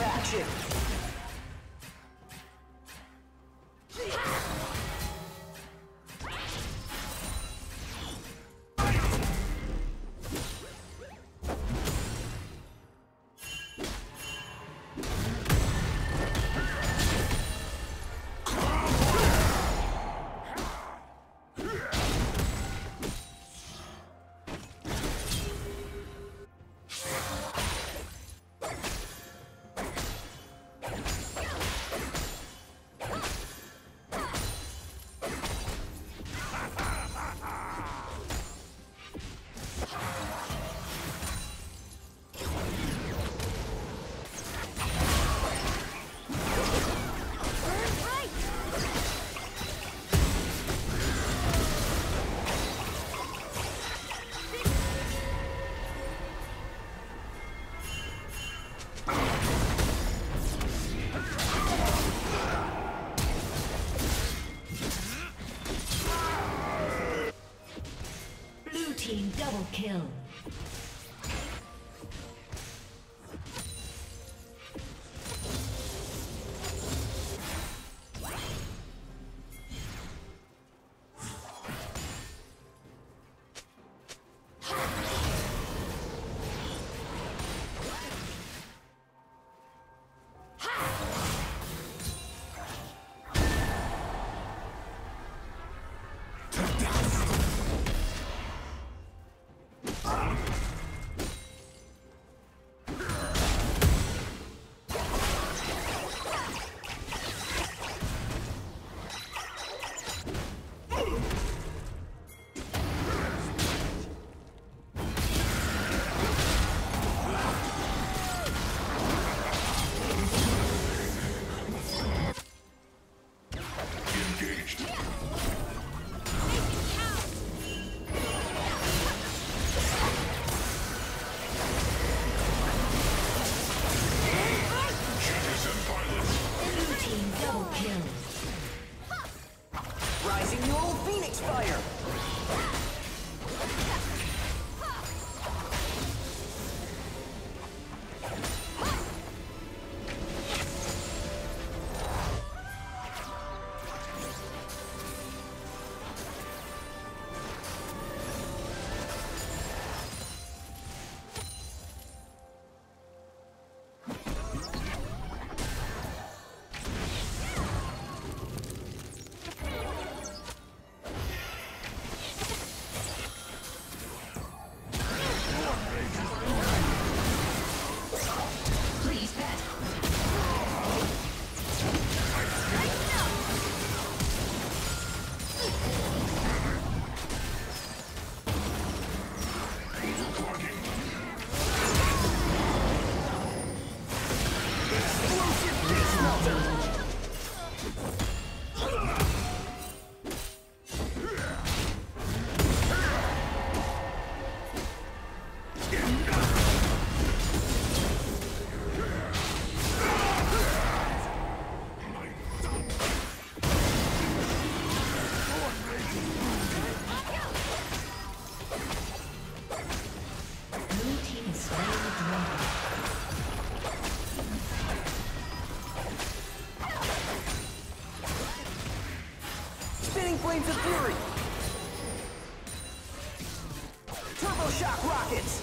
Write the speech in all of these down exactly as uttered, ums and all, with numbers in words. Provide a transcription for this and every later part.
Action! Double kill. Flames of Fury! Turbo Shock Rockets!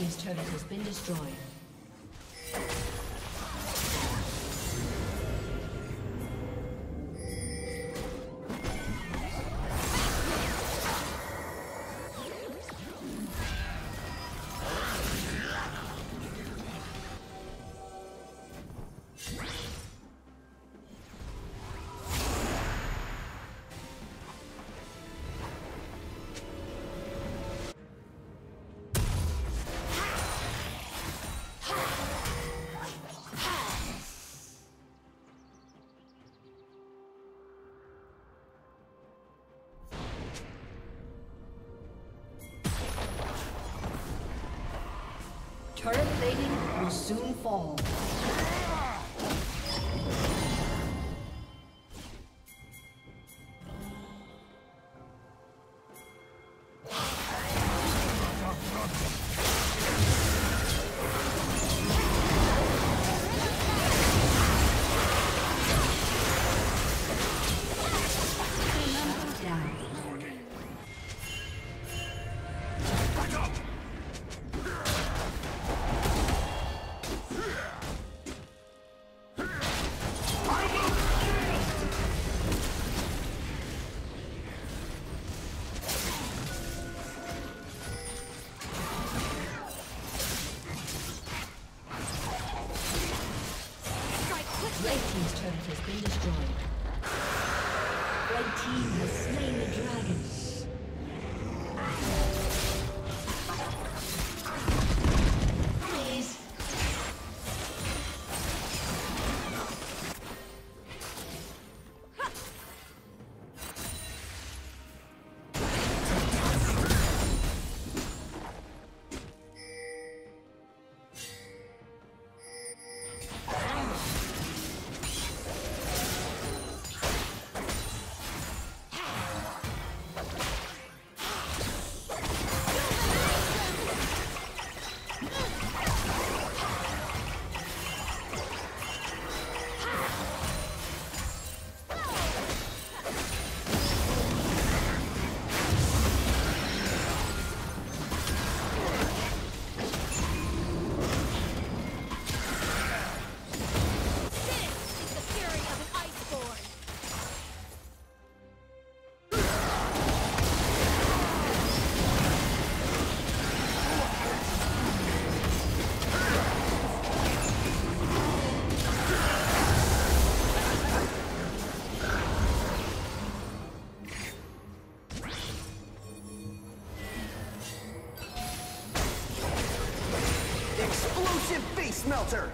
team's turret has been destroyed. Turret plating will soon fall. Smelter!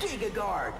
Giga Guard. Guard.